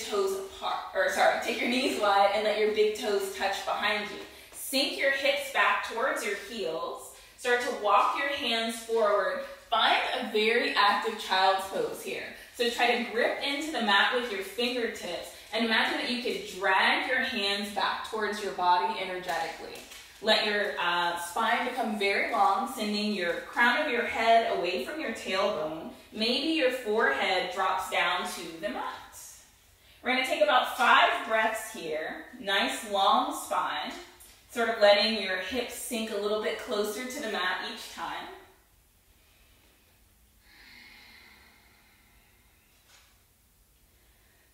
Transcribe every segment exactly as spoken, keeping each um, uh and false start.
big toes apart, or sorry, take your knees wide and let your big toes touch behind you. Sink your hips back towards your heels. Start to walk your hands forward. Find a very active child's pose here. So try to grip into the mat with your fingertips and imagine that you could drag your hands back towards your body energetically. Let your uh, spine become very long, sending your crown of your head away from your tailbone. Maybe your forehead drops down to the mat. We're going to take about five breaths here. Nice long spine, sort of letting your hips sink a little bit closer to the mat each time.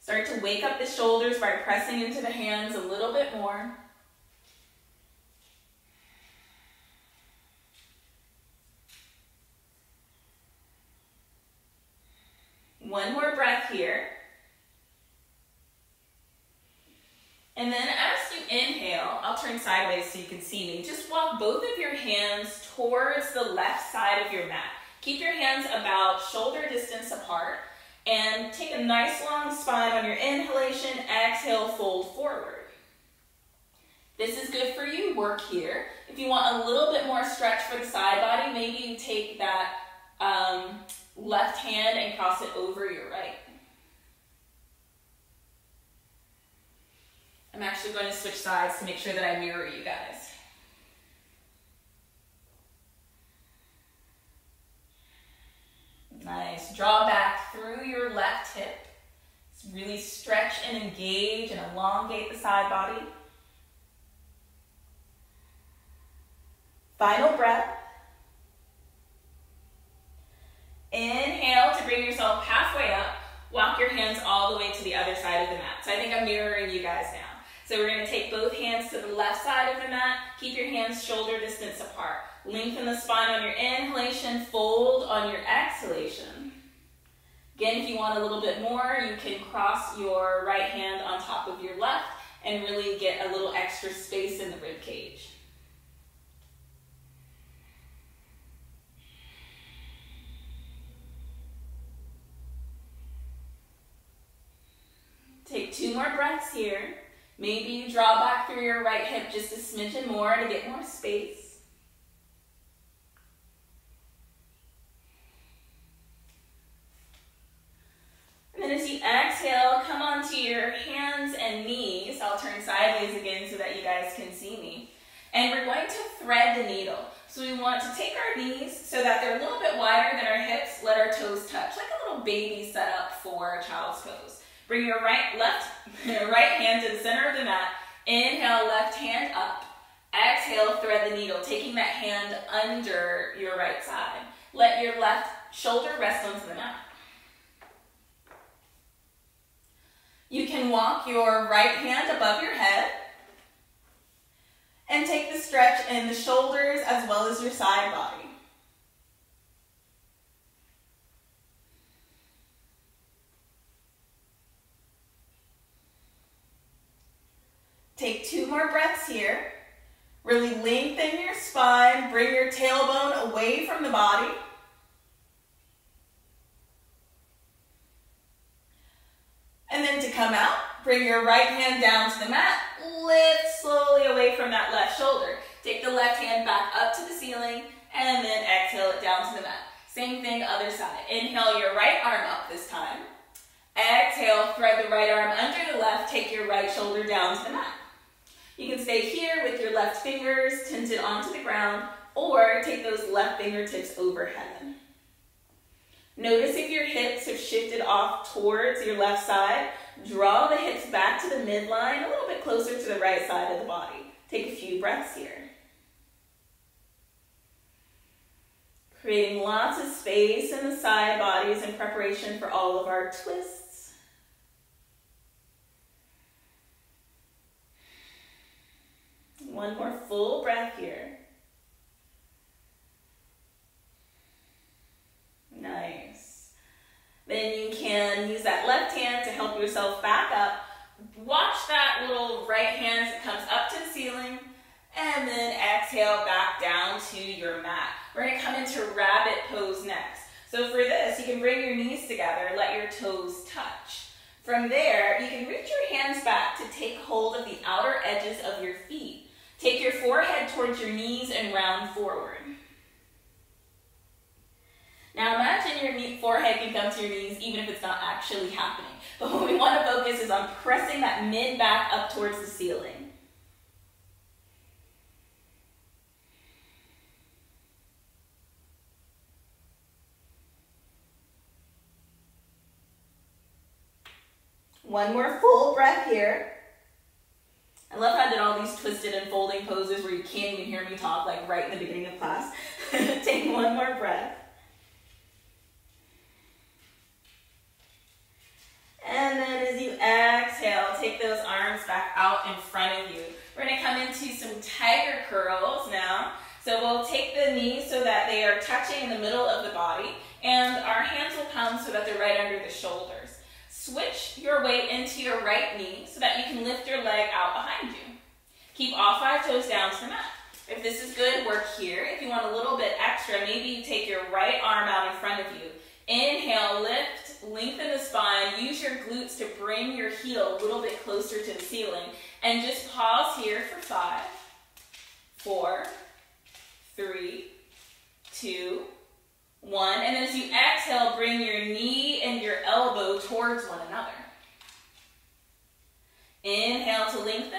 Start to wake up the shoulders by pressing into the hands a little bit more. One more breath here. And then as you inhale, I'll turn sideways so you can see me. Just walk both of your hands towards the left side of your mat. Keep your hands about shoulder distance apart and take a nice long spine on your inhalation. Exhale, fold forward. This is good for you. Work here. If you want a little bit more stretch for the side body, maybe you take that um, left hand and cross it over your right. I'm actually going to switch sides to make sure that I mirror you guys. Nice. Draw back through your left hip. Really stretch and engage and elongate the side body. Final breath. Inhale to bring yourself halfway up. Walk your hands all the way to the other side of the mat. So I think I'm mirroring you guys now. So we're going to take both hands to the left side of the mat. Keep your hands shoulder distance apart. Lengthen the spine on your inhalation, fold on your exhalation. Again, if you want a little bit more, you can cross your right hand on top of your left and really get a little extra space in the rib cage. Take two more breaths here. Maybe you draw back through your right hip just a smidgen more to get more space. And as you exhale, come onto your hands and knees. I'll turn sideways again so that you guys can see me. And we're going to thread the needle. So we want to take our knees so that they're a little bit wider than our hips. Let our toes touch, like a little baby setup for a child's pose. Bring your right, left, your right hand to the center of the mat. Inhale, left hand up. Exhale, thread the needle, taking that hand under your right side. Let your left shoulder rest onto the mat. You can walk your right hand above your head and take the stretch in the shoulders as well as your side body. Take two more breaths here. Really lengthen your spine, bring your tailbone away from the body. And then to come out, bring your right hand down to the mat, lift slowly away from that left shoulder. Take the left hand back up to the ceiling and then exhale it down to the mat. Same thing, other side. Inhale your right arm up this time. Exhale, thread the right arm under the left, take your right shoulder down to the mat. You can stay here with your left fingers tented onto the ground or take those left fingertips overhead. Notice if your hips have shifted off towards your left side. Draw the hips back to the midline, a little bit closer to the right side of the body. Take a few breaths here. Creating lots of space in the side bodies in preparation for all of our twists. One more full breath here. Nice. Then you can use that left hand to help yourself back up. Watch that little right hand as it comes up to the ceiling. And then exhale back down to your mat. We're going to come into rabbit pose next. So for this, you can bring your knees together, let your toes touch. From there, you can reach your hands back to take hold of the outer edges of your feet. Take your forehead towards your knees and round forward. Now imagine your knee, forehead can come to your knees even if it's not actually happening. But what we want to focus is on pressing that mid back up towards the ceiling. One more full breath here. I love how I did all these twisted and folding poses where you can't even hear me talk, like right in the beginning of class. Take one more breath. And then as you exhale, take those arms back out in front of you. We're gonna come into some tiger curls now. So we'll take the knees so that they are touching in the middle of the body, and our hands will come so that they're right under the shoulders. Switch your weight into your right knee so that you can lift your leg out behind you. Keep all five toes down to the mat. If this is good, work here. If you want a little bit extra, maybe you take your right arm out in front of you. Inhale, lift, lengthen the spine, use your glutes to bring your heel a little bit closer to the ceiling, and just pause here for five, four, three, two, one, and as you exhale, bring your knee and your elbow towards one another. Inhale to lengthen,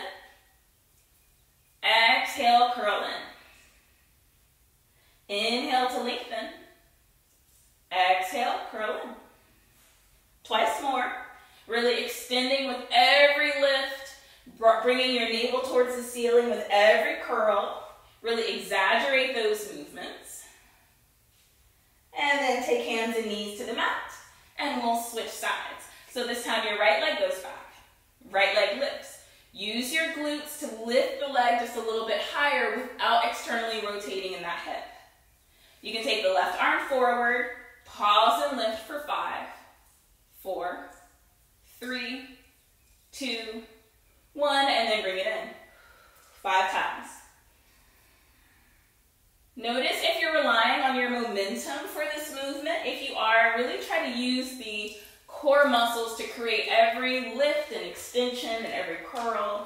exhale, curl in. Inhale to lengthen. Exhale, curl in. Twice more. Really extending with every lift, bringing your navel towards the ceiling with every curl. Really exaggerate those movements. And then take hands and knees to the mat. And we'll switch sides. So this time your right leg goes back. Right leg lifts. Use your glutes to lift the leg just a little bit higher without externally rotating in that hip. You can take the left arm forward. Pause and lift for five, four, three, two, one, and then bring it in. Five times. Notice if you're relying on your momentum for this movement. If you are, really try to use the core muscles to create every lift and extension and every curl.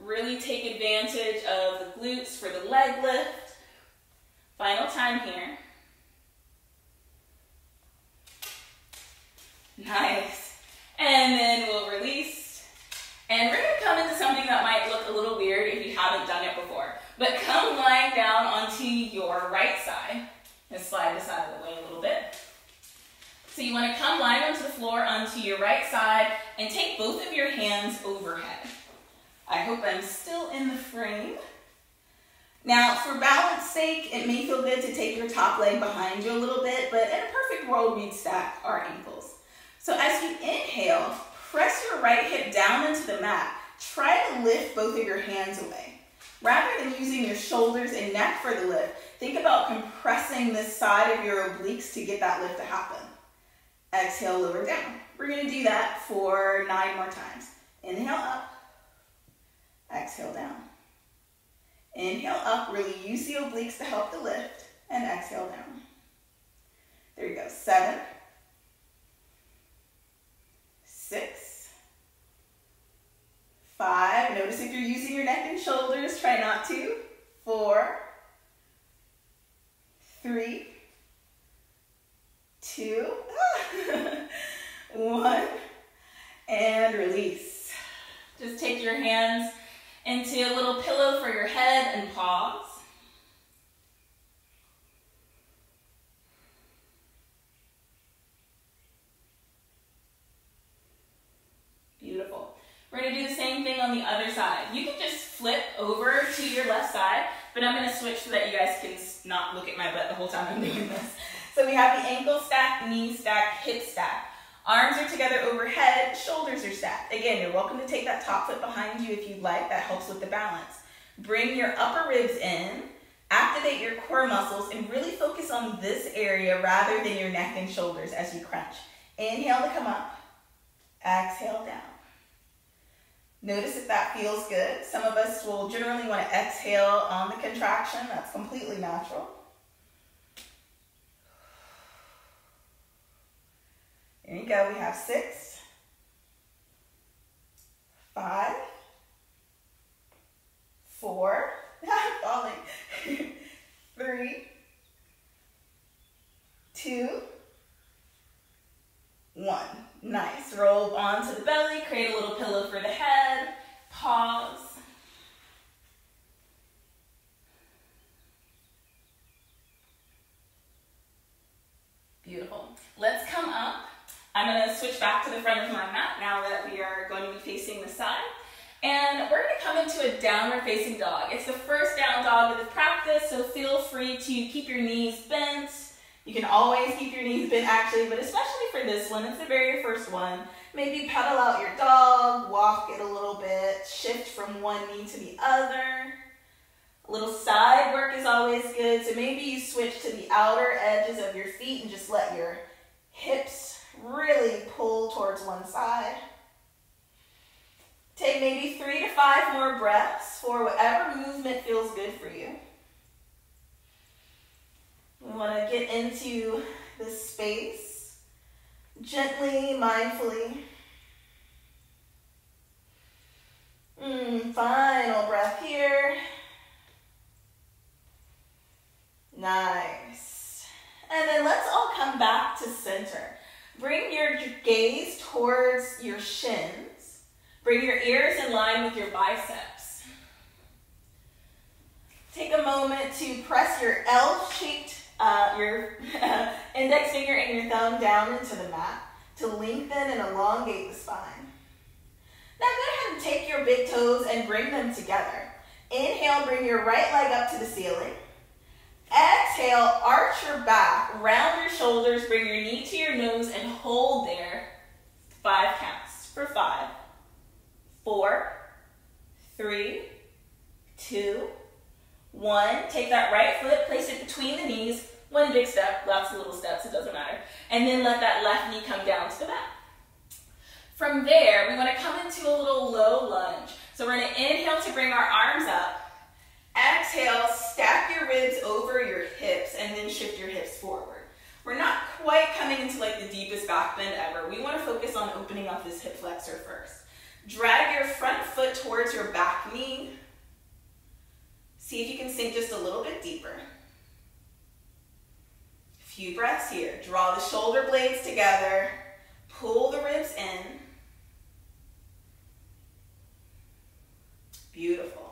Really take advantage of the glutes for the leg lift. Final time here. Nice. And then we'll release. And we're going to come into something that might look a little weird if you haven't done it before. But come lying down onto your right side. And slide this out of the way a little bit. So you want to come lying onto the floor onto your right side and take both of your hands overhead. I hope I'm still in the frame. Now, for balance sake, it may feel good to take your top leg behind you a little bit, but in a perfect world, we'd stack our ankles. So as you inhale, press your right hip down into the mat. Try to lift both of your hands away. Rather than using your shoulders and neck for the lift, think about compressing this side of your obliques to get that lift to happen. Exhale, lower down. We're going to do that for nine more times. Inhale up. Exhale down. Inhale up. Really use the obliques to help the lift. And exhale down. There you go. Seven. Six, five, notice if you're using your neck and shoulders, try not to, four, three, two, one, and release. Just take your hands into a little pillow for your head and pause. Beautiful. We're going to do the same thing on the other side. You can just flip over to your left side, but I'm going to switch so that you guys can not look at my butt the whole time I'm doing this. So we have the ankle stack, knee stack, hip stack. Arms are together overhead, shoulders are stacked. Again, you're welcome to take that top foot behind you if you'd like. That helps with the balance. Bring your upper ribs in, activate your core muscles, and really focus on this area rather than your neck and shoulders as you crunch. Inhale to come up. Exhale down. Notice if that feels good. Some of us will generally want to exhale on the contraction. That's completely natural. There you go. We have six, five, four, falling, three, two, one. Nice, roll onto the belly, create a little pillow for the head, pause. Beautiful. Let's come up. I'm going to switch back to the front of my mat now that we are going to be facing the side. And we're going to come into a downward facing dog. It's the first down dog of the practice, so feel free to keep your knees bent. You can always keep your knees bent actually, but especially for this one, it's the very first one. Maybe pedal out your dog, walk it a little bit, shift from one knee to the other. A little side work is always good, so maybe you switch to the outer edges of your feet and just let your hips really pull towards one side. Take maybe three to five more breaths for whatever movement feels good for you. We want to get into this space gently, mindfully. Mm, final breath here. Nice. And then let's all come back to center. Bring your gaze towards your shins. Bring your ears in line with your biceps. Take a moment to press your L-shaped, uh, your index finger and your thumb down into the mat to lengthen and elongate the spine. Now go ahead and take your big toes and bring them together. Inhale, bring your right leg up to the ceiling. Exhale, arch your back, round your shoulders, bring your knee to your nose, and hold there. Five counts for five, four, three, two, one. Take that right foot, place it between the knees, one big step, lots of little steps, it doesn't matter. And then let that left knee come down to the mat. From there, we want to come into a little low lunge. So we're going to inhale to bring our arms up. Exhale, stack your ribs over your hips and then shift your hips forward. We're not quite coming into like the deepest back bend ever. We want to focus on opening up this hip flexor first. Drag your front foot towards your back knee. See if you can sink just a little bit deeper. A few breaths here. Draw the shoulder blades together. Pull the ribs in. Beautiful.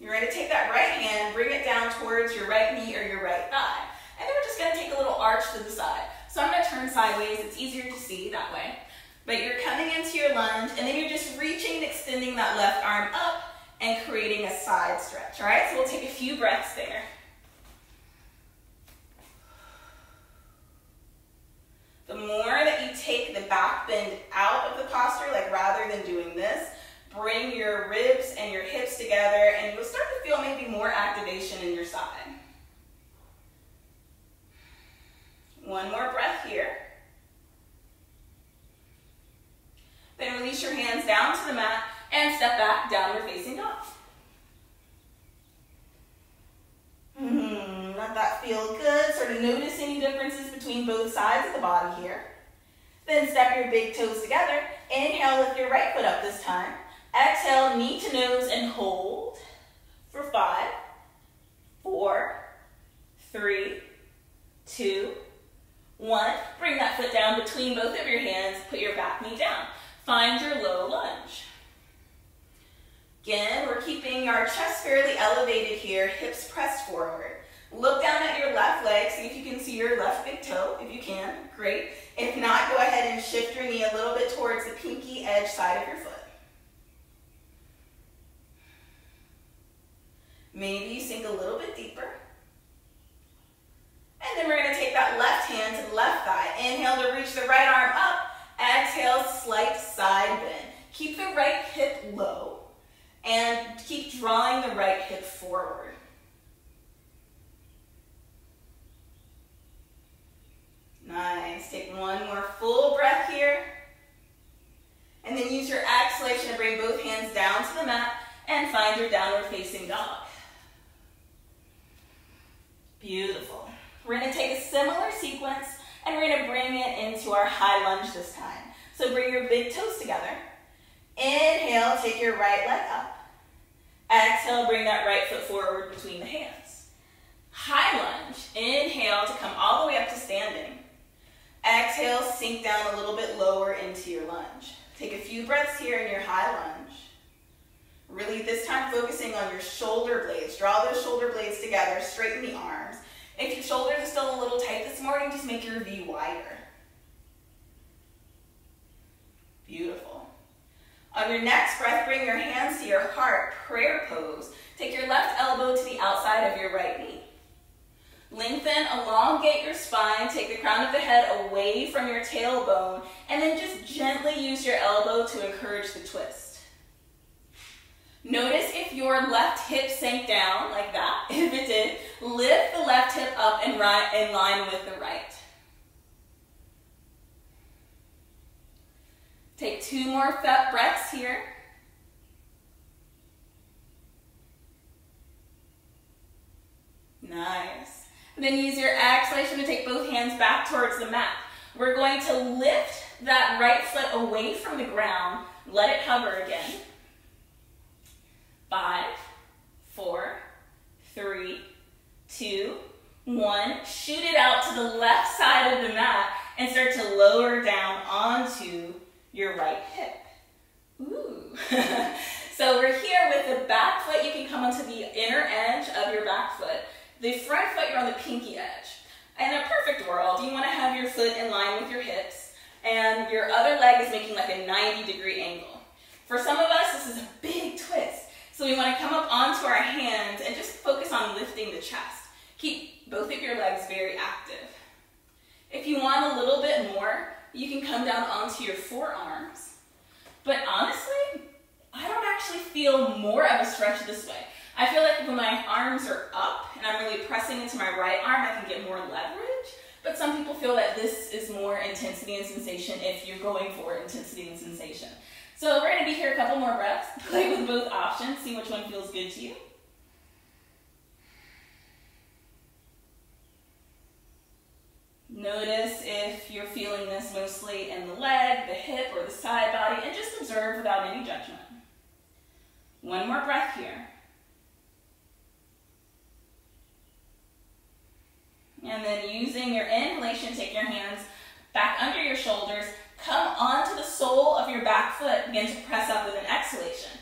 You're going to take that right hand, bring it down towards your right knee or your right thigh. And then we're just going to take a little arch to the side. So I'm going to turn sideways. It's easier to see that way. But you're coming into your lunge, and then you're just reaching and extending that left arm up and creating a side stretch. All right, so we'll take a few breaths there. The more that you take the back bend out of the posture, like rather than doing this, bring your ribs and your hips together, and you'll start to feel maybe more activation in your side. One more breath here. Then release your hands down to the mat and step back, downward facing dog. Mm-hmm. Let that feel good. Sort of notice any differences between both sides of the body here. Then step your big toes together. Inhale, lift your right foot up this time. Exhale, knee to nose and hold for five, four, three, two, one. Bring that foot down between both of your hands. Put your back knee down. Find your low lunge. Again, we're keeping our chest fairly elevated here, hips pressed forward. Look down at your left leg, see if you can see your left big toe. If you can, great. If not, go ahead and shift your knee a little bit towards the pinky edge side of your foot. Maybe you sink a little bit deeper. And then we're going to take that left hand to the left thigh. Inhale to reach the right arm up. Exhale, slight side bend. Keep the right hip low and keep drawing the right hip forward. Nice. Take one more full breath here. And then use your exhalation to bring both hands down to the mat and find your downward facing dog. Beautiful. We're going to take a similar sequence and we're going to bring it into our high lunge this time. So bring your big toes together. Inhale, take your right leg up. Exhale, bring that right foot forward between the hands. High lunge. Inhale to come all the way up to standing. Exhale, sink down a little bit lower into your lunge. Take a few breaths here in your high lunge. Really this time focusing on your shoulder blades. Draw those shoulder blades together, straighten the arms. If your shoulders are still a little tight this morning, just make your V wider. Beautiful. On your next breath, bring your hands to your heart, prayer pose. Take your left elbow to the outside of your right knee. Lengthen, elongate your spine, take the crown of the head away from your tailbone, and then just gently use your elbow to encourage the twist. Notice if your left hip sank down like that. If it did, lift the left hip up and right in line with the right. Take two more breaths here. Nice. And then use your exhalation to take both hands back towards the mat. We're going to lift that right foot away from the ground. Let it hover again. Five, four, three, two, one. Shoot it out to the left side of the mat and start to lower down onto your right hip. Ooh. So we're here with the back foot. You can come onto the inner edge of your back foot. The front foot, you're on the pinky edge. In a perfect world, you want to have your foot in line with your hips, and your other leg is making like a ninety degree angle. For some of us, this is a big twist. So we want to come up onto our hands and just focus on lifting the chest. Keep both of your legs very active. If you want a little bit more, you can come down onto your forearms. But honestly, I don't actually feel more of a stretch this way. I feel like when my arms are up and I'm really pressing into my right arm, I can get more leverage. But some people feel that this is more intensity and sensation if you're going for intensity and sensation. So we're going to be here a couple more breaths. Play with both options. See which one feels good to you. Notice if you're feeling this mostly in the leg, the hip, or the side body, and just observe without any judgment. One more breath here. And then using your inhalation, take your hands back under your shoulders, come onto the sole of your back foot, begin to press up with an exhalation.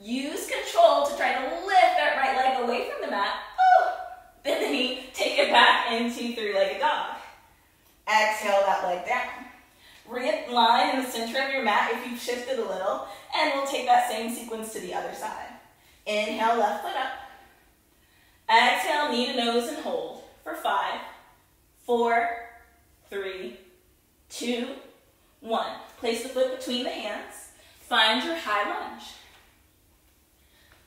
Use control to try to lift that right leg away from the mat. Oh, bend the knee, take it back into three-legged dog. Exhale that leg down. Realign in the center of your mat if you've shifted a little, and we'll take that same sequence to the other side. Inhale, left foot up. Exhale, knee to nose and hold for five, four, three, two, one. Place the foot between the hands. Find your high lunge.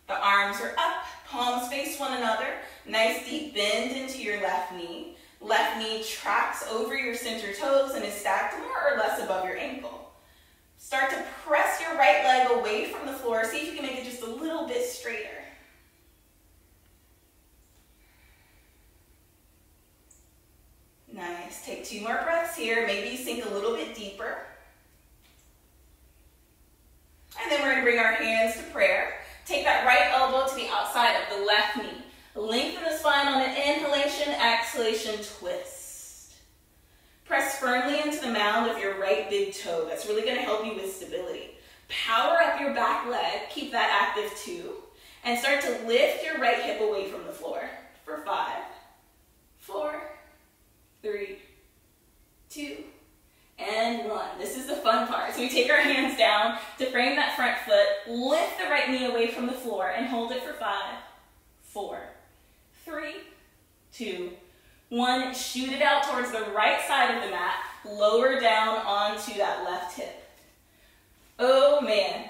The arms are up, palms face one another. Nice deep bend into your left knee. Left knee tracks over your center toes and is stacked more or less above your ankle. Start to press your right leg away from the floor. See if you can make it just a little bit straighter. Nice. Take two more breaths here. Maybe sink a little bit deeper. And then we're going to bring our hands to prayer. Take that right elbow to the outside of the left knee. Lengthen the spine on an inhalation, exhalation, twist. Press firmly into the mound of your right big toe. That's really going to help you with stability. Power up your back leg. Keep that active too. And start to lift your right hip away from the floor for five, four, three, two, and one. This is the fun part. So we take our hands down to frame that front foot. Lift the right knee away from the floor and hold it for five, four, three, two, one. Shoot it out towards the right side of the mat. Lower down onto that left hip. Oh man,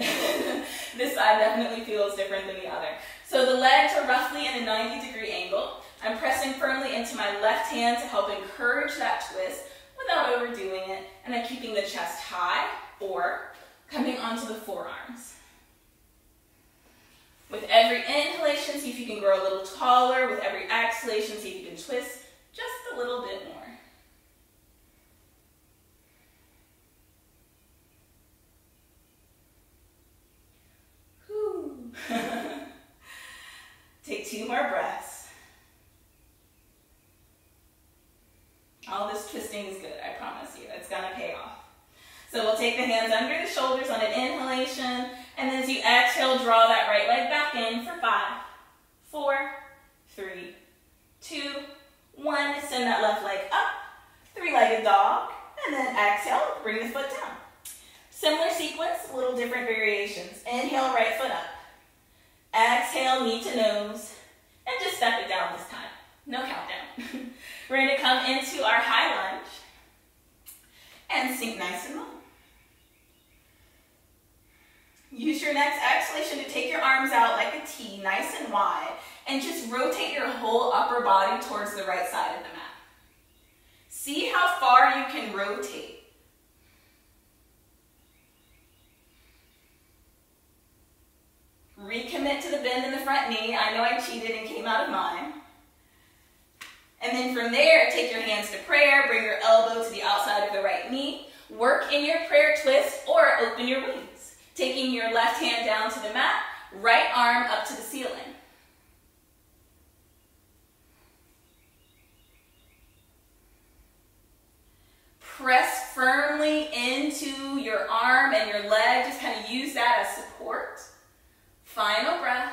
this side definitely feels different than the other. So the legs are roughly in a ninety degree angle. I'm pressing firmly into my left hand to help encourage that twist without overdoing it. And I'm keeping the chest high or coming onto the forearms. With every inhalation, see if you can grow a little taller. With every exhalation, see if you can twist just a little bit more. So we'll take the hands under the shoulders on an inhalation, and then as you exhale, draw that right leg back in for five, four, three, two, one. Send that left leg up, three-legged dog, and then exhale, bring the foot down. Similar sequence, little different variations. Inhale, right foot up. Exhale, knee to nose, and just step it down this time. No countdown. We're going to come into our high lunge and sink nice and low. Use your next exhalation to take your arms out like a T, nice and wide, and just rotate your whole upper body towards the right side of the mat. See how far you can rotate. Recommit to the bend in the front knee. I know I cheated and came out of mine. And then from there, take your hands to prayer, bring your elbow to the outside of the right knee. Work in your prayer twist or open your wings. Taking your left hand down to the mat, right arm up to the ceiling. Press firmly into your arm and your leg. Just kind of use that as support. Final breath.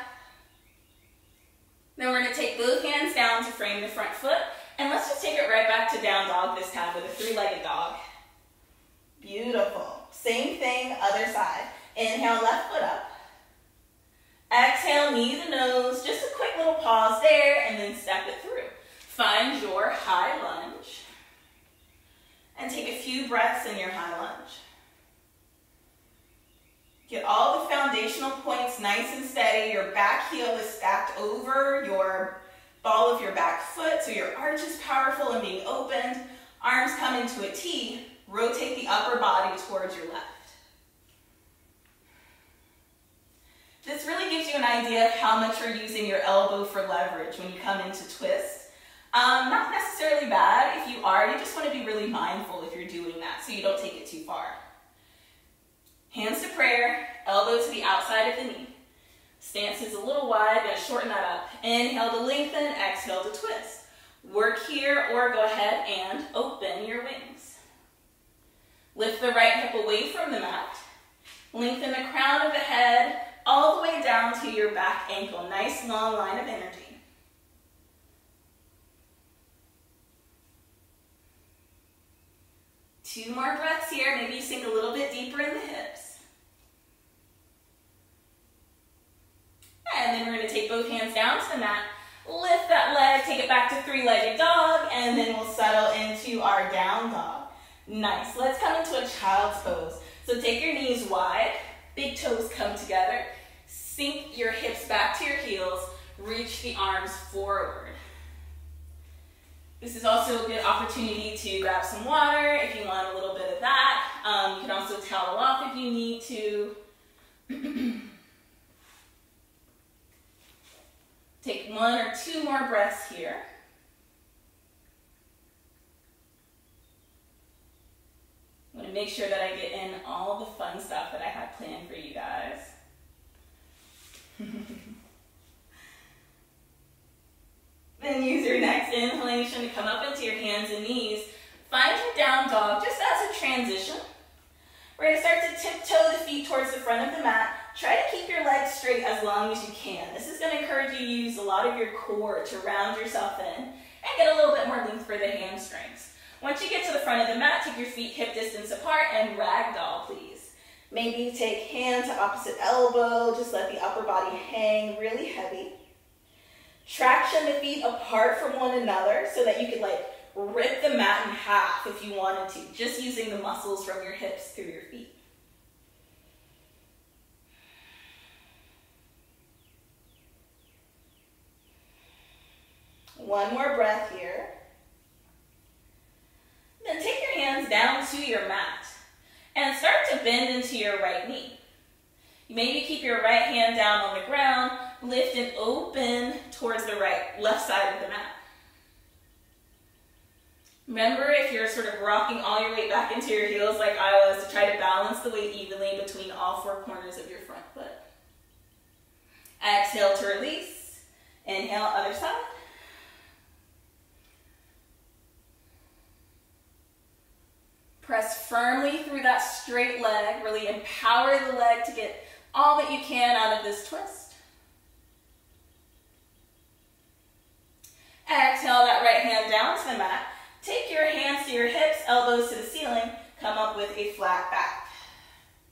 Then we're going to take both hands down to frame the front foot. And let's just take it right back to down dog this time with a three-legged dog. Beautiful. Same thing, other side. Inhale, left foot up. Exhale, knee to nose. Just a quick little pause there and then step it through. Find your high lunge. And take a few breaths in your high lunge. Get all the foundational points nice and steady. Your back heel is stacked over your ball of your back foot, so your arch is powerful and being opened. Arms come into a T. Rotate the upper body towards your left. This really gives you an idea of how much you're using your elbow for leverage when you come into twist. Um, not necessarily bad if you are. You just want to be really mindful if you're doing that so you don't take it too far. Hands to prayer, elbow to the outside of the knee. Stance is a little wide, gonna shorten that up. Inhale to lengthen, exhale to twist. Work here or go ahead and open your wings. Lift the right hip away from the mat. Lengthen the crown of the head all the way down to your back ankle. Nice long line of energy. Two more breaths here. Maybe you sink a little bit deeper in the hips. And then we're going to take both hands down to the mat. Lift that leg, take it back to three-legged dog, and then we'll settle into our down dog. Nice. Let's come into a child's pose. So take your knees wide, big toes come together, sink your hips back to your heels, reach the arms forward. This is also a good opportunity to grab some water if you want a little bit of that. Um, you can also towel off if you need to. Take one or two more breaths here. I'm going to make sure that I get in all the fun stuff that I had planned for you guys. Then use your next inhalation to come up into your hands and knees. Find your down dog just as a transition. We're going to start to tiptoe the feet towards the front of the mat. Try to keep your legs straight as long as you can. This is going to encourage you to use a lot of your core to round yourself in and get a little bit more length for the hamstrings. Once you get to the front of the mat, take your feet hip distance apart and ragdoll, please. Maybe take hand to opposite elbow. Just let the upper body hang really heavy. Traction the feet apart from one another so that you could like rip the mat in half if you wanted to, just using the muscles from your hips through your feet. One more breath here. Then take your hands down to your mat and start to bend into your right knee. Maybe keep your right hand down on the ground, lift and open towards the right, left side of the mat. Remember, if you're sort of rocking all your weight back into your heels like I was, to try to balance the weight evenly between all four corners of your front foot. Exhale to release. Inhale, other side. Press firmly through that straight leg. Really empower the leg to get all that you can out of this twist. Exhale that right hand down to the mat. Take your hands to your hips, elbows to the ceiling. Come up with a flat back.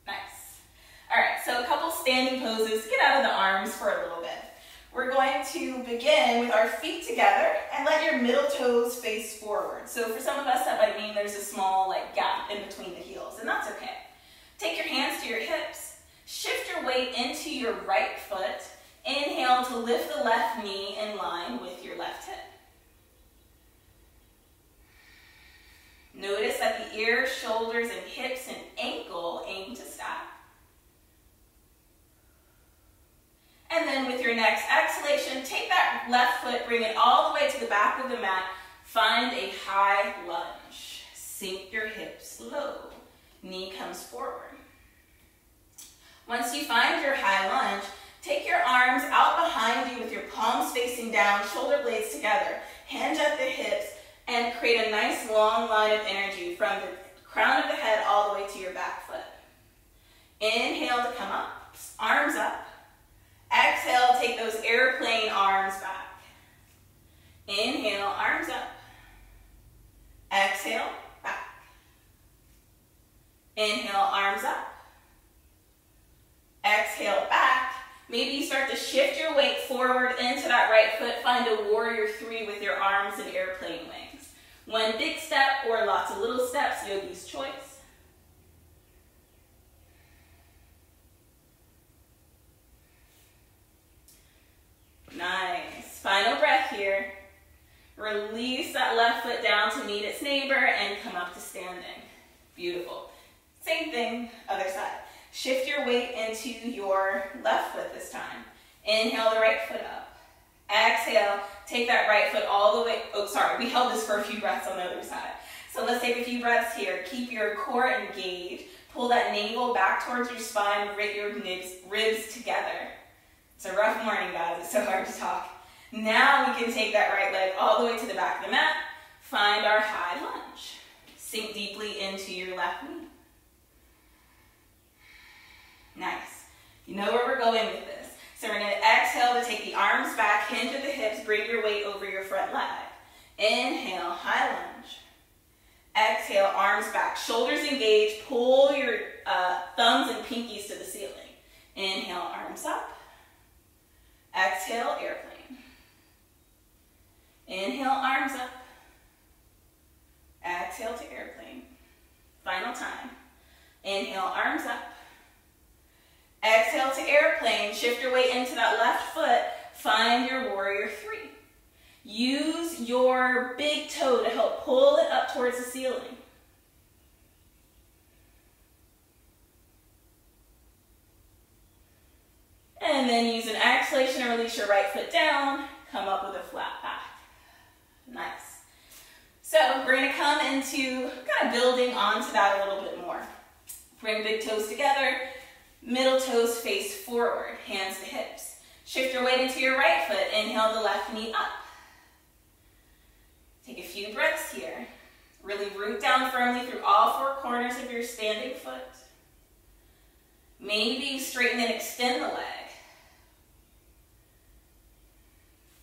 Nice. All right, so a couple standing poses. Get out of the arms for a little bit. We're going to begin with our feet together and let your middle toes face forward. So for some of us, that might mean there's a small like gap in between the heels, and that's okay. Take your hands to your hips, shift your weight into your right foot, inhale to lift the left knee in line with your left hip. Notice that the ears, shoulders, and hips and ankle aim to stack. And then with your next exhalation, take that left foot, bring it all the way to the back of the mat. Find a high lunge. Sink your hips low. Knee comes forward. Once you find your high lunge, take your arms out behind you with your palms facing down, shoulder blades together. Hinge at the hips and create a nice long line of energy from the crown of the head all the way to your back foot. Inhale to come up, arms up. Exhale, take those airplane arms back. Inhale, arms up. Exhale, back. Inhale, arms up. Exhale, back. Maybe you start to shift your weight forward into that right foot. Find a warrior three with your arms and airplane wings. One big step or lots of little steps, yogi's choice. Nice. Final breath here. Release that left foot down to meet its neighbor and come up to standing. Beautiful. Same thing, other side. Shift your weight into your left foot this time. Inhale the right foot up. Exhale, take that right foot all the way. Oh, sorry, we held this for a few breaths on the other side. So let's take a few breaths here. Keep your core engaged. Pull that navel back towards your spine, rib your ribs, ribs together. It's a rough morning, guys. It's so hard to talk. Now we can take that right leg all the way to the back of the mat. Find our high lunge. Sink deeply into your left knee. Nice. You know where we're going with this. So we're going to exhale to take the arms back, hinge at the hips, bring your weight over your front leg. Inhale, high lunge. Exhale, arms back. Shoulders engaged. Pull your uh, thumbs and pinkies to the ceiling. Inhale, arms up. Exhale, airplane. Inhale, arms up. Exhale to airplane. Final time. Inhale, arms up. Exhale to airplane. Shift your weight into that left foot. Find your warrior three. Use your big toe to help pull it up towards the ceiling. And then use an exhalation to release your right foot down. Come up with a flat back. Nice. So we're going to come into kind of building onto that a little bit more. Bring big toes together. Middle toes face forward. Hands to hips. Shift your weight into your right foot. Inhale the left knee up. Take a few breaths here. Really root down firmly through all four corners of your standing foot. Maybe straighten and extend the leg.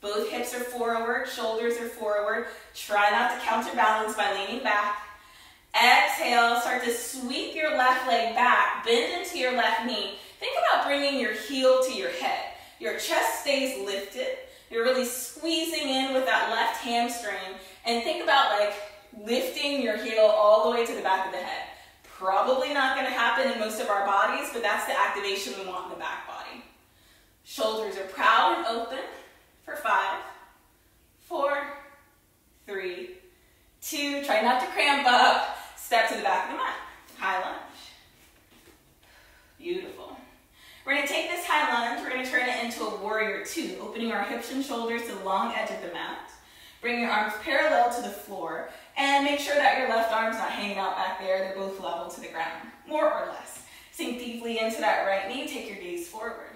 Both hips are forward, shoulders are forward. Try not to counterbalance by leaning back. Exhale, start to sweep your left leg back, bend into your left knee. Think about bringing your heel to your head. Your chest stays lifted. You're really squeezing in with that left hamstring. And think about like lifting your heel all the way to the back of the head. Probably not going to happen in most of our bodies, but that's the activation we want in the back body. Shoulders are proud and open for five, four, three, two. Try not to cramp up. Step to the back of the mat. High lunge. Beautiful. We're going to take this high lunge. We're going to turn it into a warrior two, opening our hips and shoulders to the long edge of the mat. Bring your arms parallel to the floor and make sure that your left arm's not hanging out back there. They're both level to the ground, more or less. Sink deeply into that right knee. Take your gaze forward.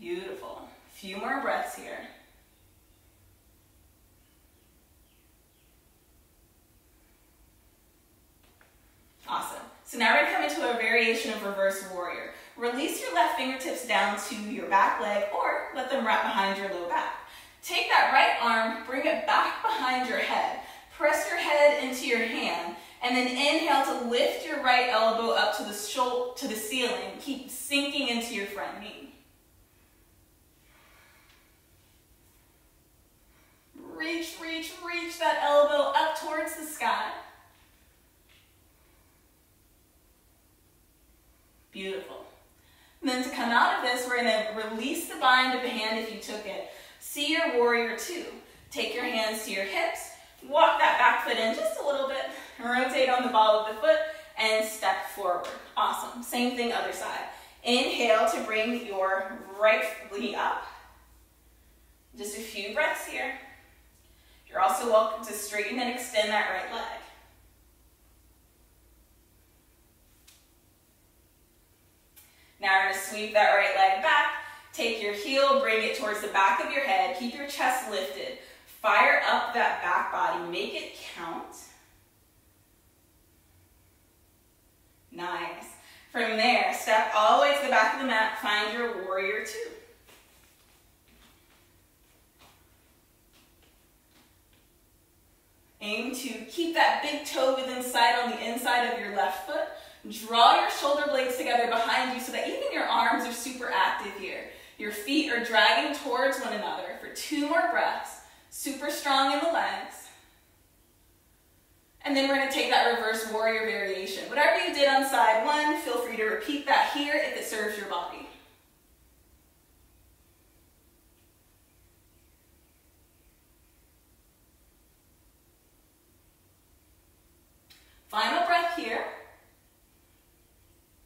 Beautiful. A few more breaths here. So now we're going to come into a variation of reverse warrior. Release your left fingertips down to your back leg or let them wrap behind your low back. Take that right arm, bring it back behind your head. Press your head into your hand and then inhale to lift your right elbow up to the shoulder, to the ceiling. Keep sinking into your front knee. Reach, reach, reach that elbow up towards the sky. Beautiful. And then to come out of this, we're going to release the bind of the hand if you took it. See your warrior two. Take your hands to your hips. Walk that back foot in just a little bit. Rotate on the ball of the foot and step forward. Awesome. Same thing, other side. Inhale to bring your right knee up. Just a few breaths here. You're also welcome to straighten and extend that right leg. Now we're going to sweep that right leg back. Take your heel, bring it towards the back of your head. Keep your chest lifted. Fire up that back body. Make it count. Nice. From there, step all the way to the back of the mat. Find your warrior two. Aim to keep that big toe within sight on the inside of your left foot. Draw your shoulder blades together behind you so that even your arms are super active here. Your feet are dragging towards one another for two more breaths. Super strong in the legs. And then we're going to take that reverse warrior variation. Whatever you did on side one, feel free to repeat that here if it serves your body. Final breath here.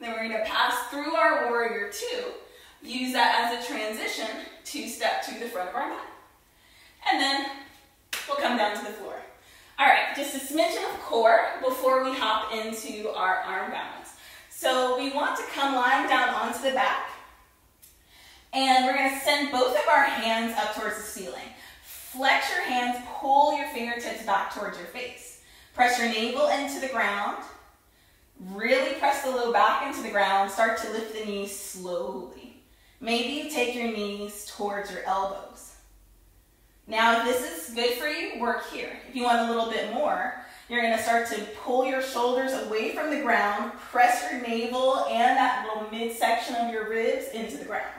Then we're going to pass through our warrior two. Use that as a transition to step to the front of our mat. And then we'll come down to the floor. All right, just a smidgen of core before we hop into our arm balance. So we want to come lying down onto the back. And we're going to send both of our hands up towards the ceiling. Flex your hands, pull your fingertips back towards your face. Press your navel into the ground. Really press the low back into the ground. Start to lift the knees slowly. Maybe you take your knees towards your elbows. Now, if this is good for you, work here. If you want a little bit more, you're going to start to pull your shoulders away from the ground, press your navel and that little midsection of your ribs into the ground.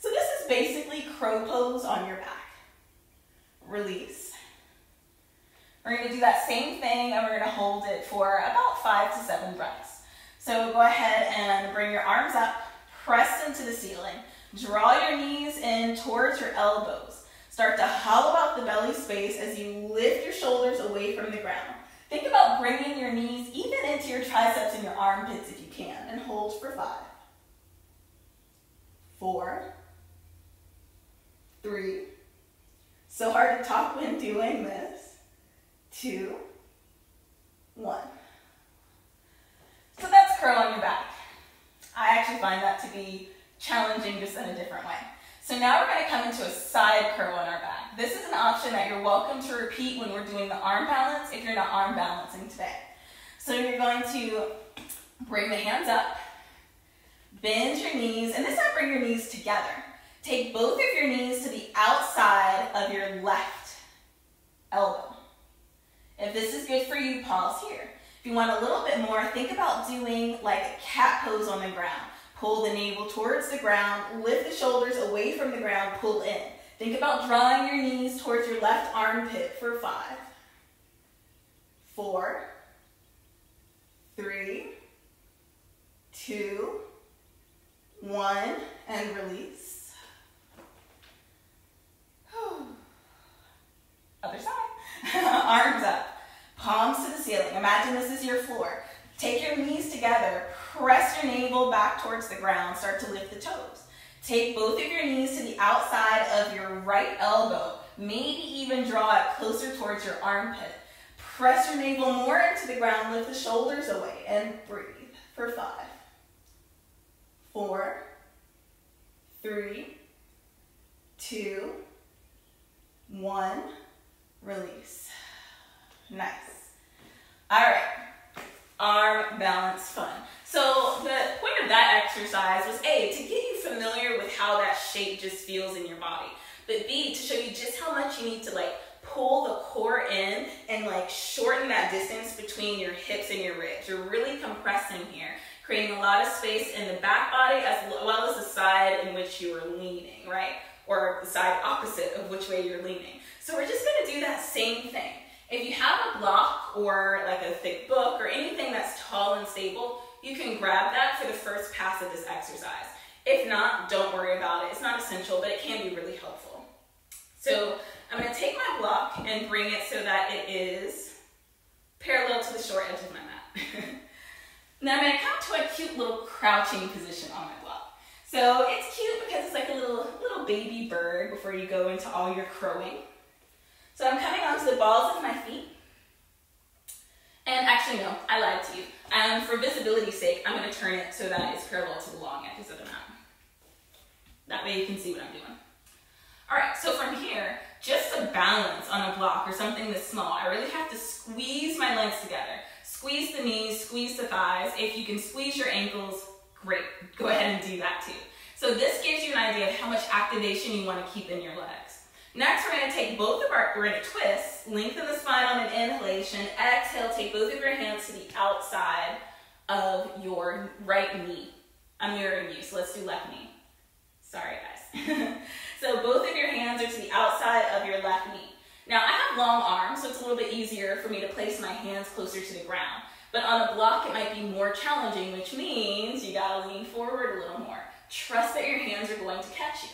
So this is basically crow pose on your back. Release. We're going to do that same thing and we're going to hold it for about five to seven breaths. So go ahead and bring your arms up, press into the ceiling, draw your knees in towards your elbows. Start to hollow out the belly space as you lift your shoulders away from the ground. Think about bringing your knees even into your triceps and your armpits if you can, and hold for five, four, three. So hard to talk when doing this. Two, one. So that's curl on your back. I actually find that to be challenging just in a different way. So now we're going to come into a side curl on our back. This is an option that you're welcome to repeat when we're doing the arm balance if you're not arm balancing today. So you're going to bring the hands up, bend your knees, and this time bring your knees together. Take both of your knees to the outside of your left elbow. If this is good for you, pause here. If you want a little bit more, think about doing like a cat pose on the ground. Pull the navel towards the ground, lift the shoulders away from the ground, pull in. Think about drawing your knees towards your left armpit for five, four, three, two, one, and release. Other side. Arms up. Palms to the ceiling. Imagine this is your floor. Take your knees together. Press your navel back towards the ground. Start to lift the toes. Take both of your knees to the outside of your right elbow. Maybe even draw it closer towards your armpit. Press your navel more into the ground. Lift the shoulders away and breathe for five, four, three, two, one. Release. Nice. All right. Arm balance fun. exercise was A, to get you familiar with how that shape just feels in your body, but B, to show you just how much you need to like pull the core in and like shorten that distance between your hips and your ribs. You're really compressing here, creating a lot of space in the back body as well as the side in which you are leaning, right? Or the side opposite of which way you're leaning. So we're just gonna do that same thing. If you have a block or like a thick book or anything that's tall and stable, you can grab that for the first pass of this exercise. If not, don't worry about it. It's not essential, but it can be really helpful. So I'm gonna take my block and bring it so that it is parallel to the short edge of my mat. Now I'm gonna come to a cute little crouching position on my block. So it's cute because it's like a little, little baby bird before you go into all your crowing. So I'm coming onto the balls of my feet. And actually no, I lied to you. Um, for visibility's sake, I'm gonna turn it so that it's parallel to the long edges of the mat. That way you can see what I'm doing. All right, so from here, just to balance on a block or something this small, I really have to squeeze my legs together. Squeeze the knees, squeeze the thighs. If you can squeeze your ankles, great. Go ahead and do that too. So this gives you an idea of how much activation you want to keep in your legs. Next, we're going to take both of our, we're going to twist, lengthen the spine on an inhalation. Exhale, take both of your hands to the outside of your right knee. I'm mirroring you, so let's do left knee. Sorry, guys. So both of your hands are to the outside of your left knee. Now, I have long arms, so it's a little bit easier for me to place my hands closer to the ground. But on a block, it might be more challenging, which means you gotta lean forward a little more. Trust that your hands are going to catch you.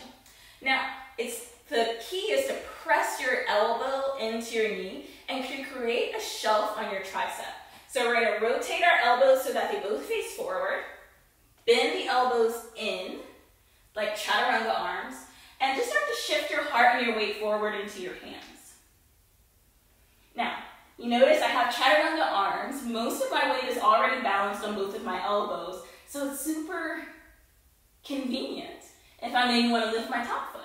Now, it's the key is to press your elbow into your knee and can create a shelf on your tricep. So we're gonna rotate our elbows so that they both face forward, bend the elbows in, like chaturanga arms, and just start to shift your heart and your weight forward into your hands. Now, you notice I have chaturanga arms. Most of my weight is already balanced on both of my elbows, so it's super convenient if I maybe want to lift my top foot.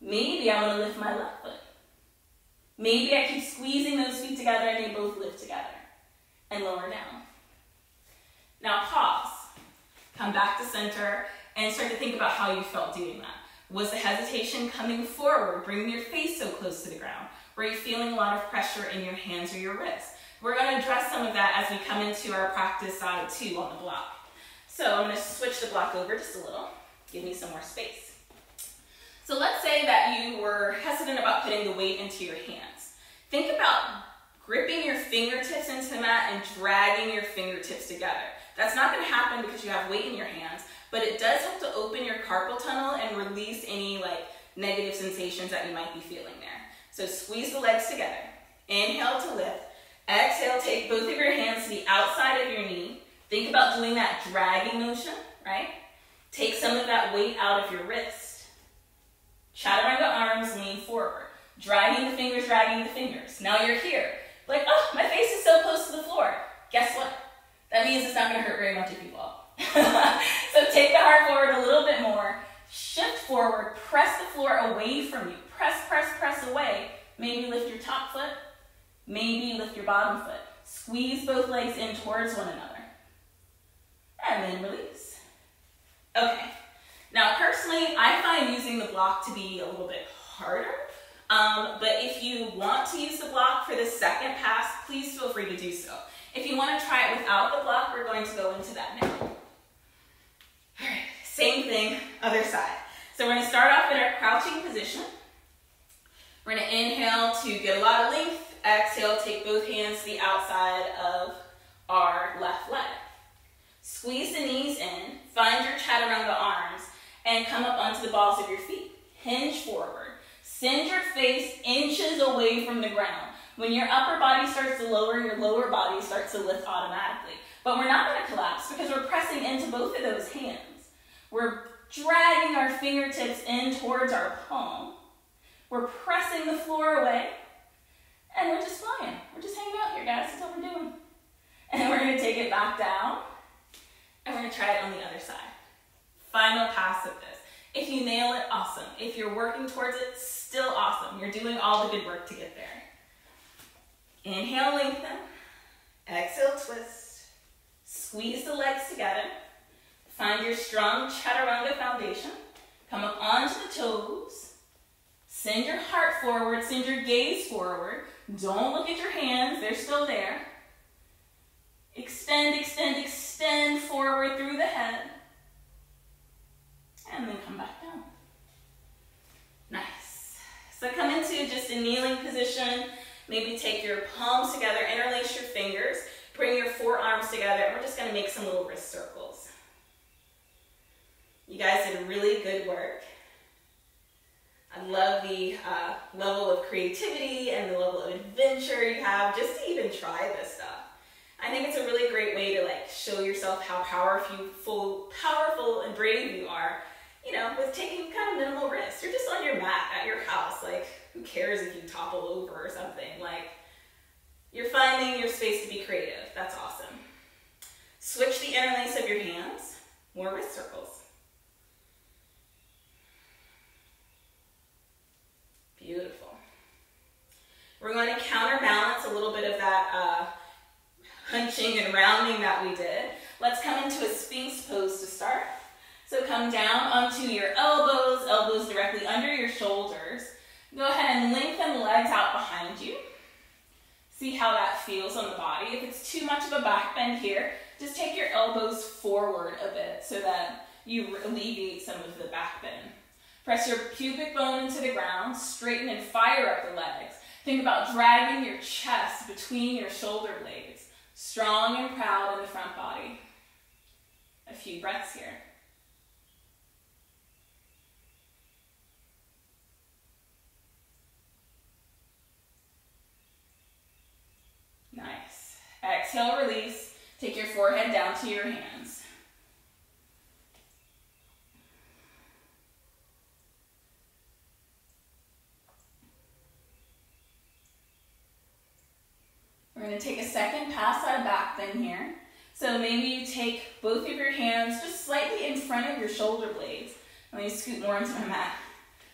Maybe I want to lift my left foot. Maybe I keep squeezing those feet together and they both lift together and lower down. Now pause, come back to center, and start to think about how you felt doing that. Was the hesitation coming forward, bringing your face so close to the ground? Were you feeling a lot of pressure in your hands or your wrists? We're gonna address some of that as we come into our practice side two on the block. So I'm gonna switch the block over just a little, give me some more space. So let's say that you were hesitant about putting the weight into your hands. Think about gripping your fingertips into the mat and dragging your fingertips together. That's not gonna happen because you have weight in your hands, but it does help to open your carpal tunnel and release any like negative sensations that you might be feeling there. So squeeze the legs together, inhale to lift, exhale, take both of your hands to the outside of your knee. Think about doing that dragging motion, right? Take some of that weight out of your wrist. Chaturanga arms, lean forward. Dragging the fingers, dragging the fingers. Now you're here. Like, oh, my face is so close to the floor. Guess what? That means it's not gonna hurt very much if you fall. So take the heart forward a little bit more, shift forward, press the floor away from you. Press, press, press away. Maybe lift your top foot, maybe lift your bottom foot. Squeeze both legs in towards one another. And then release. Okay, now personally, I find using the block to be a little bit harder, um, but if you want to use the block for the second pass, please feel free to do so. If you wanna try it without the block, we're going to go into that now. All right, same thing, other side. So we're gonna start off in our crouching position. We're gonna inhale to get a lot of length, exhale, take both hands to the outside of our left leg. Squeeze the knees in, find your chaturanga arms, and come up onto the balls of your feet. Hinge forward, send your face inches away from the ground. When your upper body starts to lower, your lower body starts to lift automatically. But we're not gonna collapse because we're pressing into both of those hands. We're dragging our fingertips in towards our palm. We're pressing the floor away, and we're just flying. We're just hanging out here, guys. That's what we're doing. And we're gonna take it back down, and we're gonna try it on the other side. Final pass of this. If you nail it, awesome. If you're working towards it, still awesome. You're doing all the good work to get there. Inhale, lengthen. Exhale, twist. Squeeze the legs together. Find your strong chaturanga foundation. Come up onto the toes. Send your heart forward, send your gaze forward. Don't look at your hands, they're still there. Extend, extend, extend forward through the head. And then come back down. Nice. So come into just a kneeling position. Maybe take your palms together, interlace your fingers, bring your forearms together, and we're just gonna make some little wrist circles. You guys did really good work. I love the uh, level of creativity and the level of adventure you have just to even try this stuff. I think it's a really great way to like show yourself how powerful, powerful and brave you are, you know, with taking kind of minimal risks. You're just on your mat at your house, like who cares if you topple over or something? Like you're finding your space to be creative. That's awesome. Switch the interlace of your hands, more wrist circles. Beautiful. We're going to counterbalance a little bit of that uh, hunching and rounding that we did. Let's come into a Sphinx pose to start. So come down onto your elbows, elbows directly under your shoulders. Go ahead and lengthen the legs out behind you. See how that feels on the body. If it's too much of a back bend here, just take your elbows forward a bit so that you alleviate some of the back bend. Press your pubic bone into the ground, straighten and fire up the legs. Think about dragging your chest between your shoulder blades. Strong and proud in the front body. A few breaths here. Nice. Exhale, release. Take your forehead down to your hands. We're going to take a second pass our back bend here. So maybe you take both of your hands just slightly in front of your shoulder blades. Let me scoot more into my mat.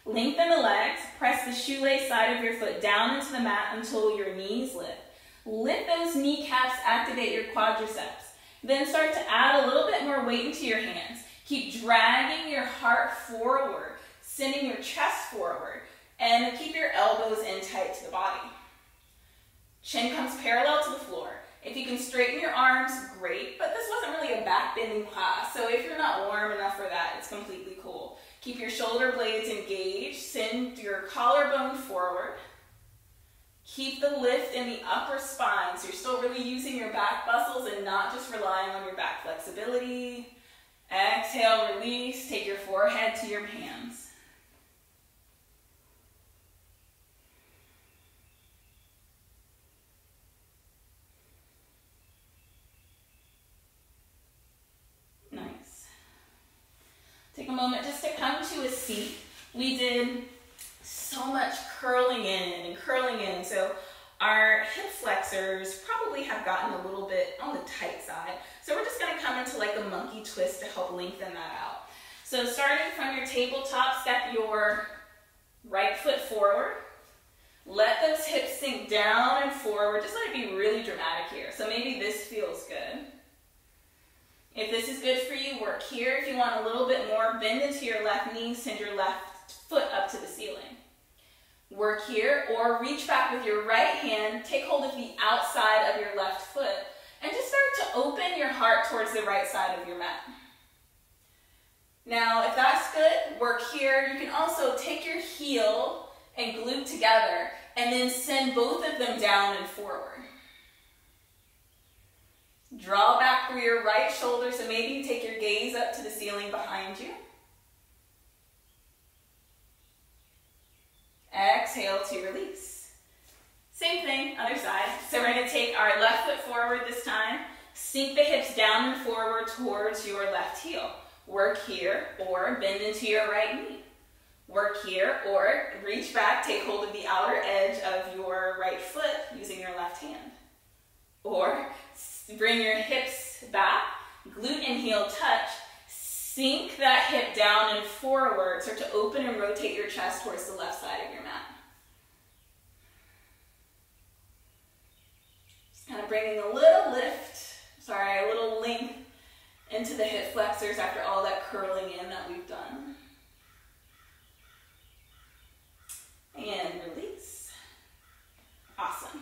Lengthen the legs. Press the shoelace side of your foot down into the mat until your knees lift. Let those kneecaps activate your quadriceps. Then start to add a little bit more weight into your hands. Keep dragging your heart forward, sending your chest forward, and keep your elbows in tight to the body. Chin comes parallel to the floor. If you can straighten your arms, great, but this wasn't really a back bending class, so if you're not warm enough for that, it's completely cool. Keep your shoulder blades engaged, send your collarbone forward. Keep the lift in the upper spine, so you're still really using your back muscles and not just relying on your back flexibility. Exhale, release, take your forehead to your hands. Take a moment just to come to a seat. We did so much curling in and curling in, so our hip flexors probably have gotten a little bit on the tight side. So we're just gonna come into like a monkey twist to help lengthen that out. So starting from your tabletop, step your right foot forward. Let those hips sink down and forward. Just let it be really dramatic here. So maybe this feels good. If this is good for you, work here. If you want a little bit more, bend into your left knee, send your left foot up to the ceiling. Work here, or reach back with your right hand, take hold of the outside of your left foot, and just start to open your heart towards the right side of your mat. Now, if that's good, work here. You can also take your heel and glute together, and then send both of them down and forward. Draw back through your right shoulder, so maybe you take your gaze up to the ceiling behind you. Exhale to release. Same thing, other side. So we're going to take our left foot forward this time. Sink the hips down and forward towards your left heel. Work here or bend into your right knee. Work here or reach back, take hold of the outer edge of your right foot using your left hand. Or bring your hips back, glute and heel touch, sink that hip down and forward, start to open and rotate your chest towards the left side of your mat. Just kind of bringing a little lift, sorry, a little length into the hip flexors after all that curling in that we've done. And release. Awesome.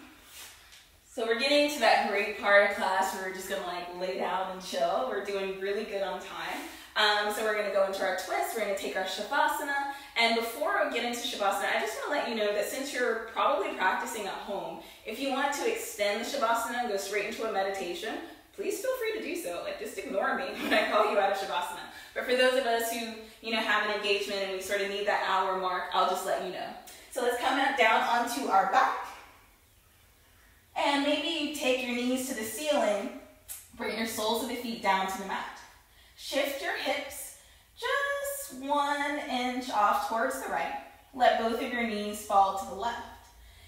So we're getting to that great part of class where we're just gonna like lay down and chill. We're doing really good on time. Um, so we're gonna go into our twist, we're gonna take our Shavasana, and before we get into Shavasana, I just wanna let you know that since you're probably practicing at home, if you want to extend the Shavasana and go straight into a meditation, please feel free to do so. Like, just ignore me when I call you out of Shavasana. But for those of us who, you know, have an engagement and we sort of need that hour mark, I'll just let you know. So let's come down onto our back, and maybe you take your knees to the ceiling, bring your soles of the feet down to the mat. Shift your hips just one inch off towards the right. Let both of your knees fall to the left.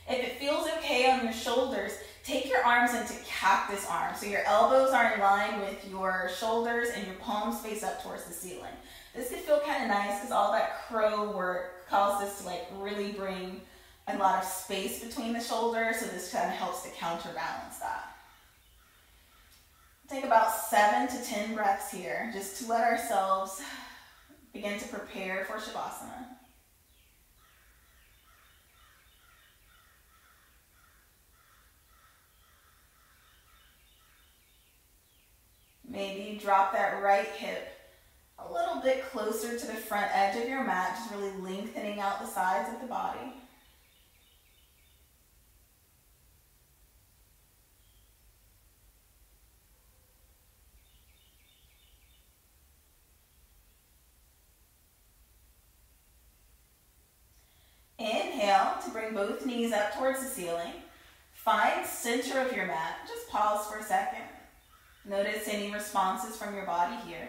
If it feels okay on your shoulders, take your arms into cactus arms. So your elbows are in line with your shoulders and your palms face up towards the ceiling. This could feel kind of nice because all that crow work causes this to like really bring a lot of space between the shoulders. So this kind of helps to counterbalance that. Take about seven to ten breaths here, just to let ourselves begin to prepare for Shavasana. Maybe drop that right hip a little bit closer to the front edge of your mat, just really lengthening out the sides of the body. Bring both knees up towards the ceiling. Find center of your mat. Just pause for a second. Notice any responses from your body here.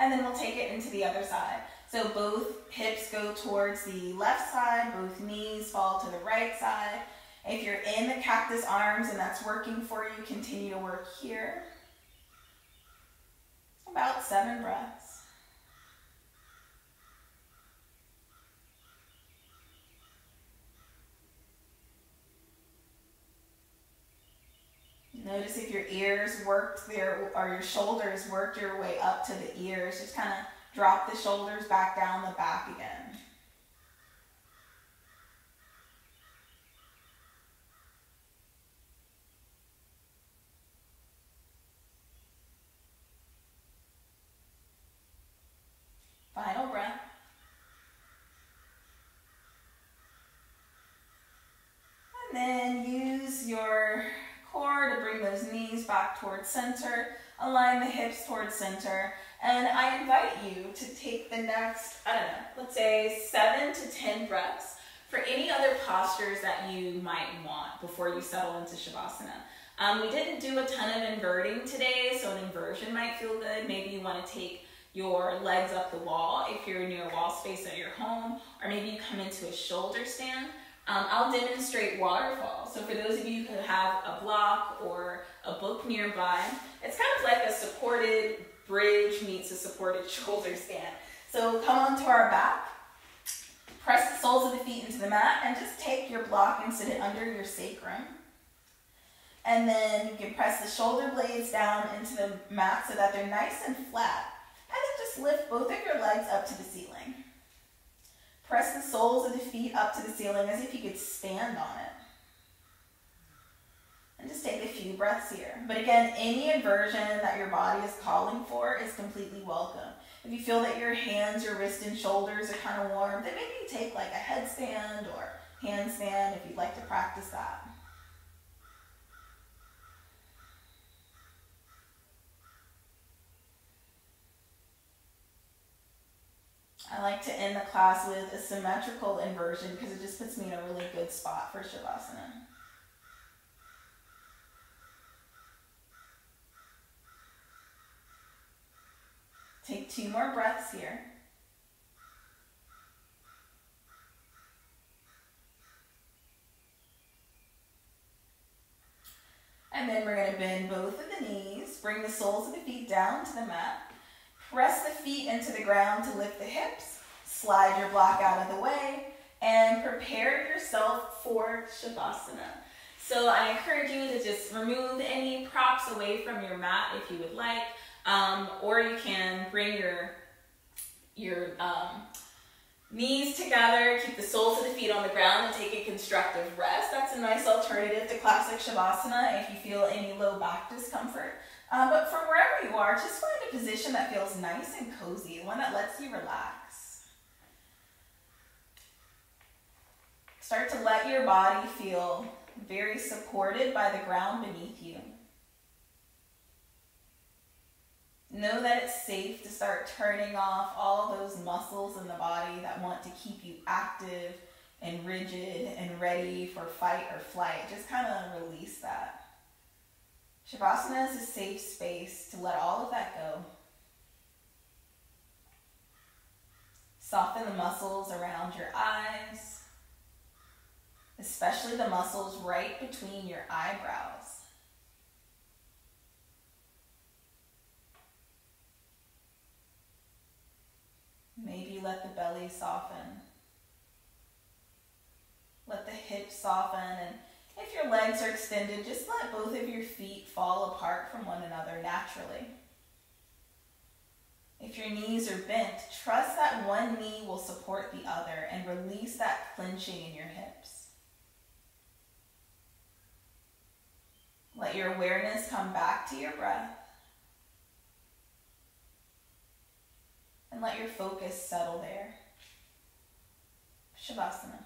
And then we'll take it into the other side. So both hips go towards the left side. Both knees fall to the right side. If you're in the cactus arms and that's working for you, continue to work here. About seven breaths. Notice if your ears worked there, or your shoulders worked your way up to the ears. Just kind of drop the shoulders back down the back again. Final breath. And then use your core to bring those knees back towards center, align the hips towards center, and I invite you to take the next, I don't know, let's say seven to ten breaths for any other postures that you might want before you settle into Shavasana. Um, we didn't do a ton of inverting today, so an inversion might feel good. Maybe you want to take your legs up the wall if you're near a wall space at your home, or maybe you come into a shoulder stand. Um, I'll demonstrate waterfall. So for those of you who have a block or a book nearby, it's kind of like a supported bridge meets a supported shoulder stand. So come onto our back, press the soles of the feet into the mat, and just take your block and sit it under your sacrum. And then you can press the shoulder blades down into the mat so that they're nice and flat. And then just lift both of your legs up to the ceiling. Press the soles of the feet up to the ceiling as if you could stand on it. And just take a few breaths here. But again, any inversion that your body is calling for is completely welcome. If you feel that your hands, your wrists, and shoulders are kind of warm, then maybe you take like a headstand or handstand if you'd like to practice that. I like to end the class with a symmetrical inversion because it just puts me in a really good spot for Shavasana. Take two more breaths here. And then we're going to bend both of the knees, bring the soles of the feet down to the mat. Press the feet into the ground to lift the hips, slide your block out of the way, and prepare yourself for Shavasana. So I encourage you to just remove any props away from your mat if you would like. Um, or you can bring your, your um, knees together, keep the soles of the feet on the ground, and take a constructive rest. That's a nice alternative to classic Shavasana if you feel any low back discomfort. Uh, but from wherever you are, just find a position that feels nice and cozy, one that lets you relax. Start to let your body feel very supported by the ground beneath you. Know that it's safe to start turning off all those muscles in the body that want to keep you active and rigid and ready for fight or flight. Just kind of release that. Shavasana is a safe space to let all of that go. Soften the muscles around your eyes, especially the muscles right between your eyebrows. Maybe let the belly soften. Let the hips soften, and if your legs are extended, just let both of your feet fall apart from one another naturally. If your knees are bent, trust that one knee will support the other and release that clenching in your hips. Let your awareness come back to your breath. And let your focus settle there. Shavasana.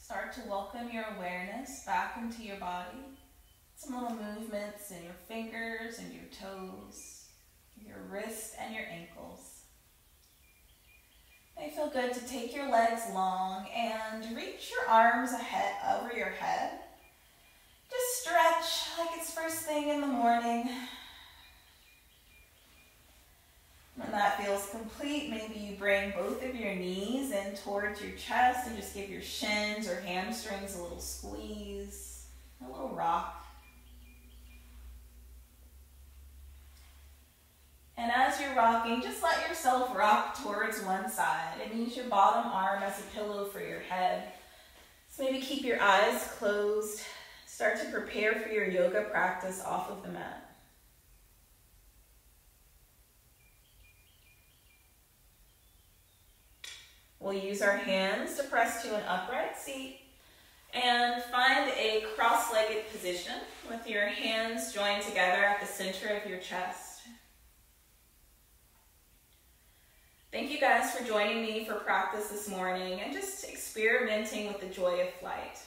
Start to welcome your awareness back into your body. Some little movements in your fingers and your toes, your wrists and your ankles. May feel good to take your legs long and reach your arms ahead over your head. Just stretch like it's first thing in the morning. When that feels complete, maybe you bring both of your knees in towards your chest and just give your shins or hamstrings a little squeeze, a little rock. And as you're rocking, just let yourself rock towards one side and use your bottom arm as a pillow for your head. So maybe keep your eyes closed. Start to prepare for your yoga practice off of the mat. We'll use our hands to press to an upright seat and find a cross-legged position with your hands joined together at the center of your chest. Thank you guys for joining me for practice this morning and just experimenting with the joy of flight.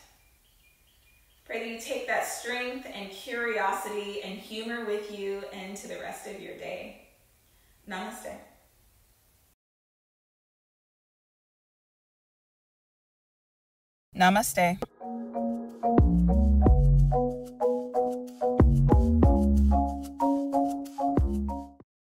Pray that you take that strength and curiosity and humor with you into the rest of your day. Namaste. Namaste.